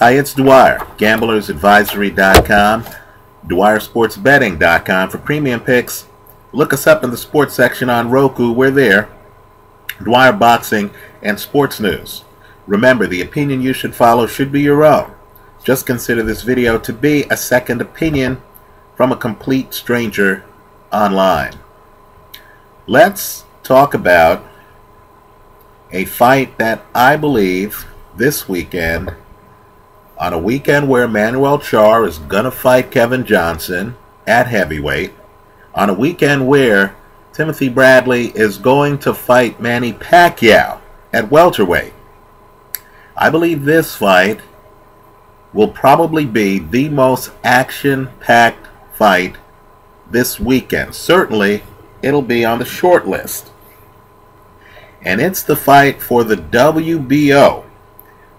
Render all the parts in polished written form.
Hi, it's Dwyer. Gamblersadvisory.com, DwyerSportsBetting.com for premium picks. Look us up in the sports section on Roku. We're there. Dwyer Boxing and Sports News. Remember, the opinion you should follow should be your own. Just consider this video to be a second opinion from a complete stranger online. Let's talk about a fight that I believe this weekend, on a weekend where Manuel Char is going to fight Kevin Johnson at heavyweight, on a weekend where Timothy Bradley is going to fight Manny Pacquiao at welterweight. I believe this fight will probably be the most action-packed fight this weekend. Certainly, it'll be on the short list. And it's the fight for the WBO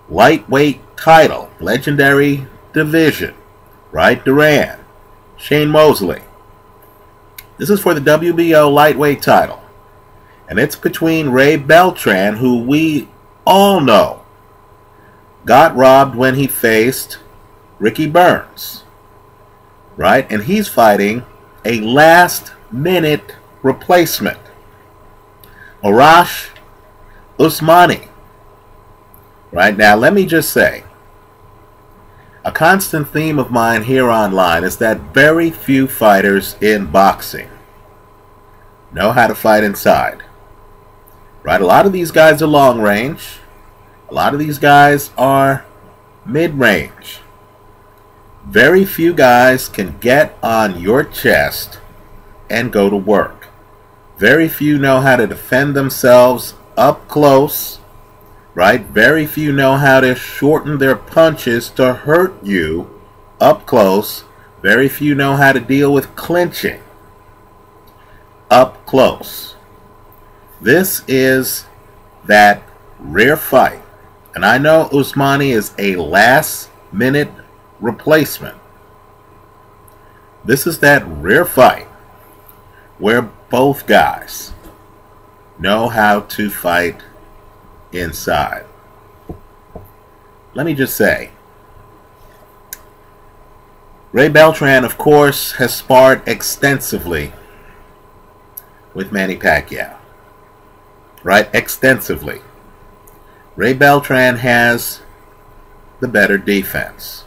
lightweight title, legendary division, right? Duran, Shane Mosley. This is for the WBO lightweight title. And it's between Ray Beltran, who we all know got robbed when he faced Ricky Burns, right? And he's fighting a last-minute replacement, Arash Usmanee. Right now, let me just say, a constant theme of mine here online is that very few fighters in boxing know how to fight inside. Right? A lot of these guys are long range. A lot of these guys are mid-range. Very few guys can get on your chest and go to work. Very few know how to defend themselves up close. Right? Very few know how to shorten their punches to hurt you up close. Very few know how to deal with clinching up close. This is that rare fight. And I know Usmanee is a last-minute replacement. This is that rare fight where both guys know how to fight inside. Let me just say, Ray Beltran, of course, has sparred extensively with Manny Pacquiao, right? Extensively. Ray Beltran has the better defense,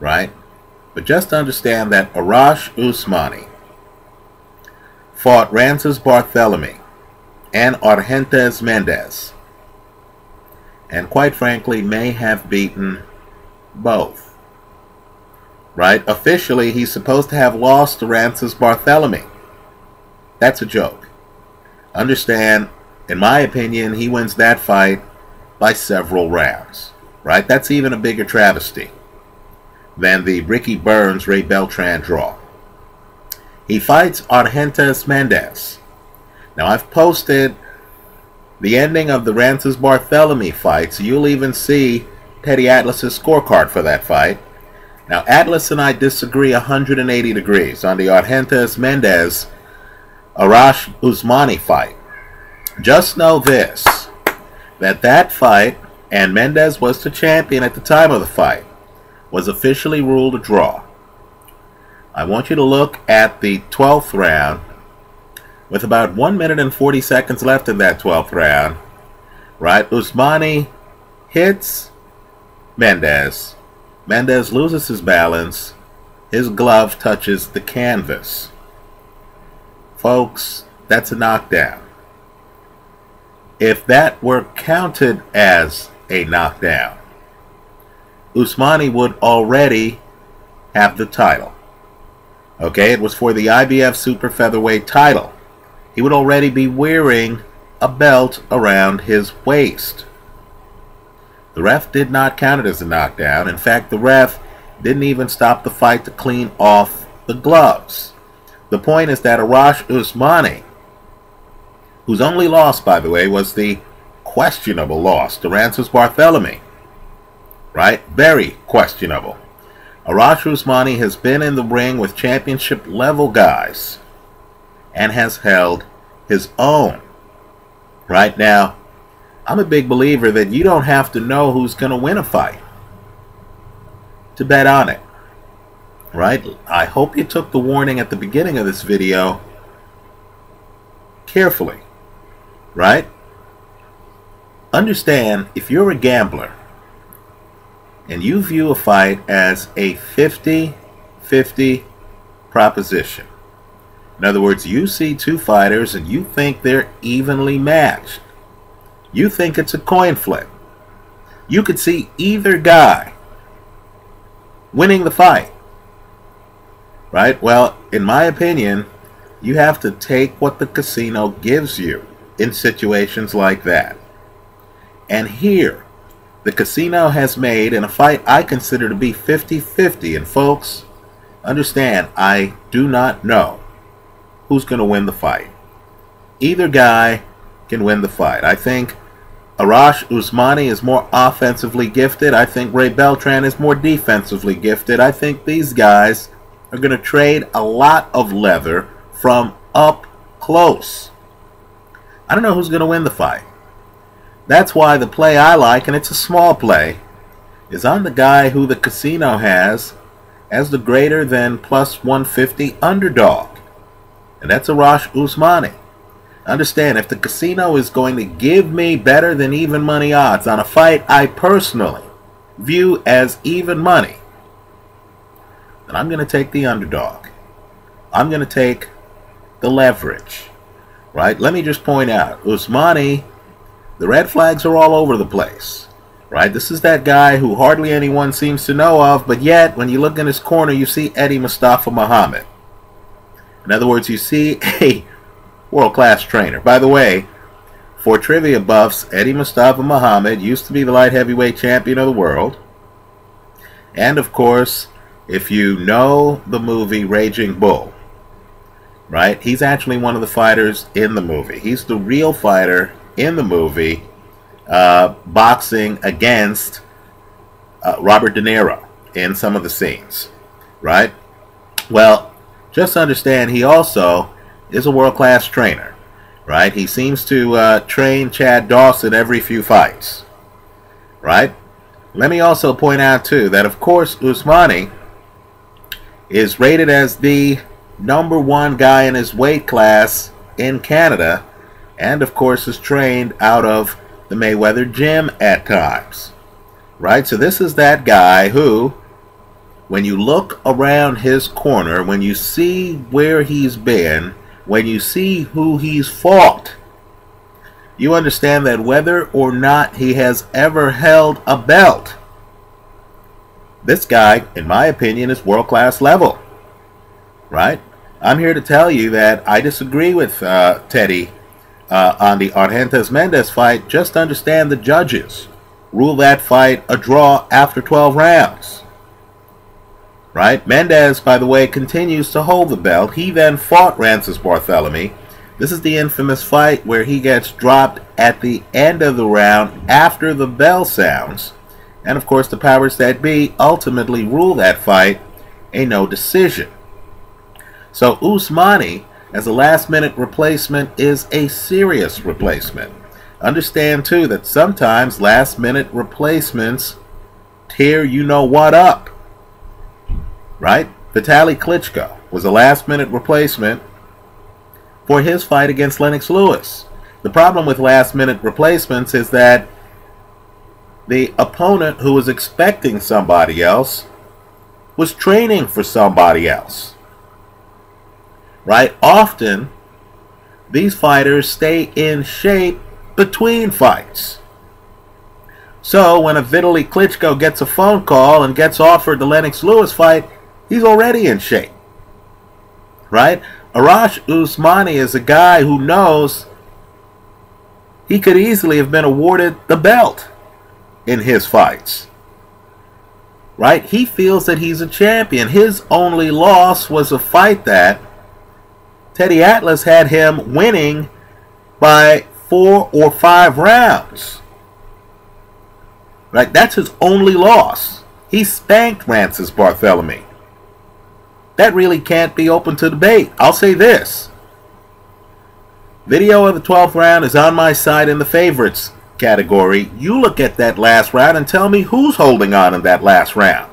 right? But just understand that Arash Usmanee fought Rances Barthelemy and Argenis Mendez, and quite frankly may have beaten both, right? Officially, he's supposed to have lost to Rances Barthelemy. That's a joke. Understand, in my opinion, he wins that fight by several rounds, right? That's even a bigger travesty than the Ricky Burns, Ray Beltran draw. He fights Argenis Mendez. Now, I've posted the ending of the Rances Barthelemy fight, so you'll even see Teddy Atlas's scorecard for that fight. Now, Atlas and I disagree 180 degrees on the Argenis Mendez Arash Usmanee fight. Just know this, that fight, and Mendez was the champion at the time of the fight, was officially ruled a draw. I want you to look at the 12th round. With about 1 minute and 40 seconds left in that 12th round, right, Usmanee hits Mendez. Mendez loses his balance. His glove touches the canvas. Folks, that's a knockdown. If that were counted as a knockdown, Usmanee would already have the title. Okay, it was for the IBF super featherweight title. He would already be wearing a belt around his waist. The ref did not count it as a knockdown. In fact, the ref didn't even stop the fight to clean off the gloves. The point is that Arash Usmanee, whose only loss, by the way, was the questionable loss to Rances Barthelemy, right? Very questionable. Arash Usmanee has been in the ring with championship-level guys and has held his own. Right now, I'm a big believer that you don't have to know who's going to win a fight. to bet on it, right? I hope you took the warning at the beginning of this video carefully, right? Understand, if you're a gambler and you view a fight as a 50-50 proposition, in other words, you see two fighters and you think they're evenly matched, you think it's a coin flip, you could see either guy winning the fight, right? Well, in my opinion, you have to take what the casino gives you in situations like that. And here, the casino has made in a fight I consider to be 50-50. And folks, understand, I do not know who's going to win the fight. Either guy can win the fight. I think Arash Usmanee is more offensively gifted. I think Ray Beltran is more defensively gifted. I think these guys are going to trade a lot of leather from up close. I don't know who's going to win the fight. That's why the play I like, and it's a small play, is on the guy who the casino has as the greater than plus 150 underdog. And that's Arash Usmanee. Understand, if the casino is going to give me better than even money odds on a fight I personally view as even money, then I'm going to take the underdog. I'm going to take the leverage, right? Let me just point out, Usmanee, the red flags are all over the place, right? This is that guy who hardly anyone seems to know of, but yet when you look in his corner, you see Eddie Mustafa Muhammad. In other words, you see a world-class trainer. By the way, for trivia buffs, Eddie Mustafa Muhammad used to be the light heavyweight champion of the world. And of course, if you know the movie Raging Bull, right, he's actually one of the fighters in the movie. He's the real fighter in the movie, boxing against Robert De Niro in some of the scenes, right? Well, just understand, he also is a world-class trainer, right? He seems to train Chad Dawson every few fights, right? Let me also point out, too, that, of course, Usmanee is rated as the #1 guy in his weight class in Canada, and, of course, is trained out of the Mayweather gym at times, right? So this is that guy who, when you look around his corner, when you see where he's been, when you see who he's fought, you understand that whether or not he has ever held a belt, this guy, in my opinion, is world-class level, right? I'm here to tell you that I disagree with Teddy on the Argenis Mendez fight. Just understand, the judges rule that fight a draw after 12 rounds, right? Mendez, by the way, continues to hold the belt. He then fought Rances Barthelemy. This is the infamous fight where he gets dropped at the end of the round after the bell sounds. And, of course, the powers that be ultimately rule that fight a no decision. So Usmanee, as a last-minute replacement, is a serious replacement. Understand, too, that sometimes last-minute replacements tear you-know-what up, right? Vitali Klitschko was a last-minute replacement for his fight against Lennox Lewis. The problem with last-minute replacements is that the opponent who was expecting somebody else was training for somebody else, right? Often, these fighters stay in shape between fights. So when a Vitali Klitschko gets a phone call and gets offered the Lennox Lewis fight, he's already in shape, right? Arash Usmanee is a guy who knows he could easily have been awarded the belt in his fights, right? He feels that he's a champion. His only loss was a fight that Teddy Atlas had him winning by 4 or 5 rounds, right? That's his only loss. He spanked Rances Barthelemy. That really can't be open to debate. I'll say this. Video of the 12th round is on my side in the favorites category. You look at that last round and tell me who's holding on in that last round.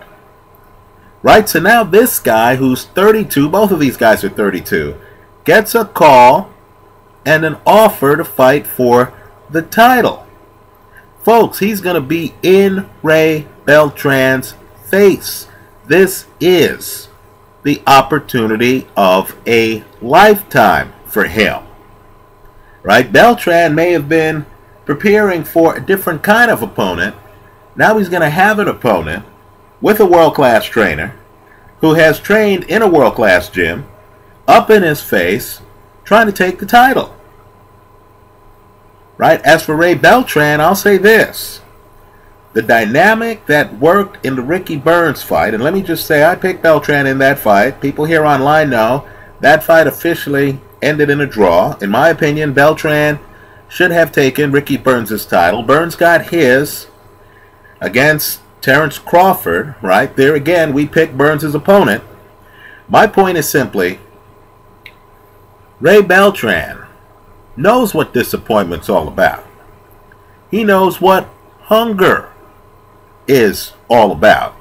Right, so now this guy who's 32, both of these guys are 32, gets a call and an offer to fight for the title. Folks, he's going to be in Ray Beltran's face. This is the opportunity of a lifetime for him. Right, Beltran may have been preparing for a different kind of opponent. Now he's going to have an opponent with a world-class trainer who has trained in a world-class gym, up in his face, trying to take the title. Right? As for Ray Beltran, I'll say this. The dynamic that worked in the Ricky Burns fight, and let me just say I picked Beltran in that fight. People here online know that fight officially ended in a draw. In my opinion, Beltran should have taken Ricky Burns' title. Burns got his against Terence Crawford, right? There again, we picked Burns' opponent. My point is simply, Ray Beltran knows what disappointment's all about. He knows what hunger is all about.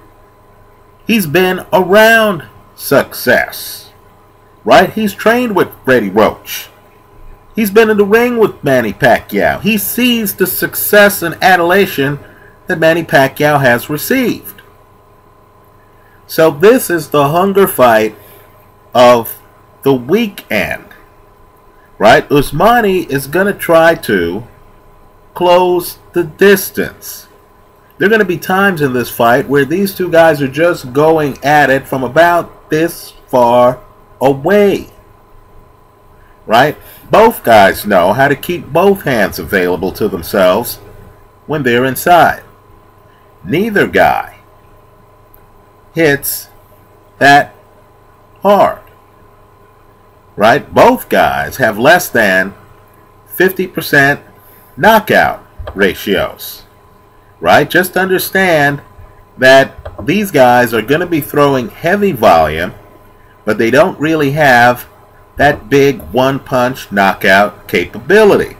He's been around success, right? He's trained with Freddie Roach. He's been in the ring with Manny Pacquiao. He sees the success and adulation that Manny Pacquiao has received. So this is the hunger fight of the weekend. Right? Usmanee is going to try to close the distance. There are going to be times in this fight where these two guys are just going at it from about this far away. Right? Both guys know how to keep both hands available to themselves when they're inside. Neither guy hits that hard. Right? Both guys have less than 50% knockout ratios. Right? Just understand that these guys are going to be throwing heavy volume, but they don't really have that big one-punch knockout capability.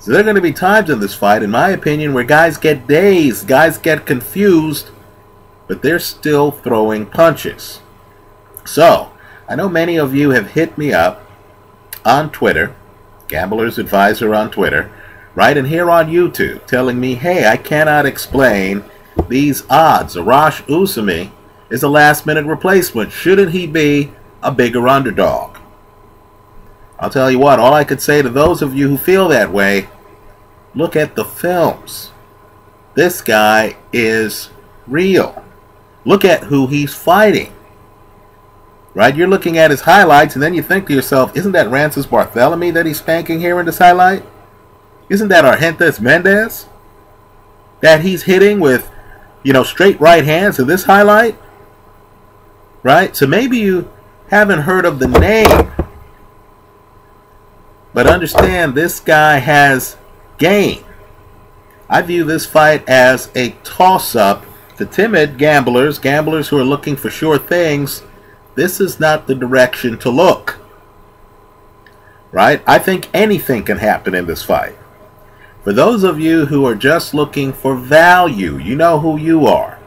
So there are going to be times in this fight, in my opinion, where guys get dazed, guys get confused, but they're still throwing punches. So, I know many of you have hit me up on Twitter, Gamblers Advisor on Twitter, right, and here on YouTube, telling me, hey, I cannot explain these odds. Arash Usmanee is a last-minute replacement. Shouldn't he be a bigger underdog? I'll tell you what, all I could say to those of you who feel that way, look at the films. This guy is real. Look at who he's fighting. Right? You're looking at his highlights and then you think to yourself, isn't that Rances Barthelemy that he's spanking here in this highlight? Isn't that Argenis Mendez that he's hitting with, you know, straight right hands in this highlight? Right? So maybe you haven't heard of the name. But understand, this guy has game. I view this fight as a toss-up. The timid gamblers, gamblers who are looking for sure things, this is not the direction to look. Right? I think anything can happen in this fight. For those of you who are just looking for value, you know who you are.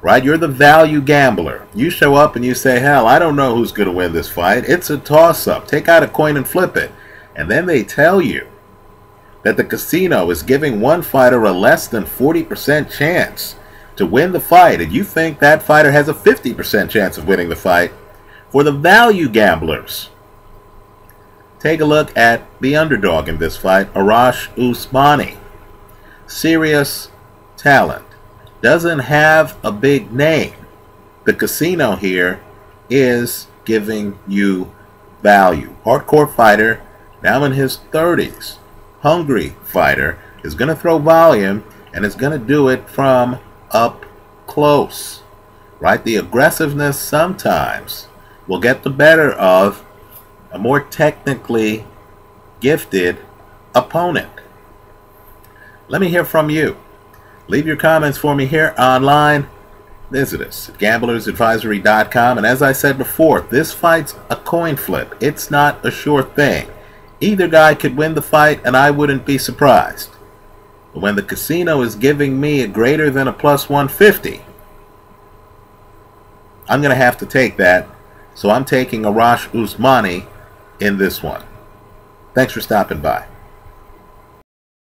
Right? You're the value gambler. You show up and you say, hell, I don't know who's going to win this fight. It's a toss-up. Take out a coin and flip it. And then they tell you that the casino is giving one fighter a less than 40% chance to win the fight, and you think that fighter has a 50% chance of winning the fight. For the value gamblers, take a look at the underdog in this fight, Arash Usmanee. Serious talent. Doesn't have a big name. The casino here is giving you value. Hardcore fighter, now in his 30s, hungry fighter, is going to throw volume and is going to do it from up close. Right? The aggressiveness sometimes will get the better of a more technically gifted opponent. Let me hear from you. Leave your comments for me here online. Visit us at gamblersadvisory.com. And as I said before, this fight's a coin flip. It's not a sure thing. Either guy could win the fight, and I wouldn't be surprised. But when the casino is giving me a greater than a plus 150, I'm going to have to take that, so I'm taking Arash Usmanee in this one. Thanks for stopping by.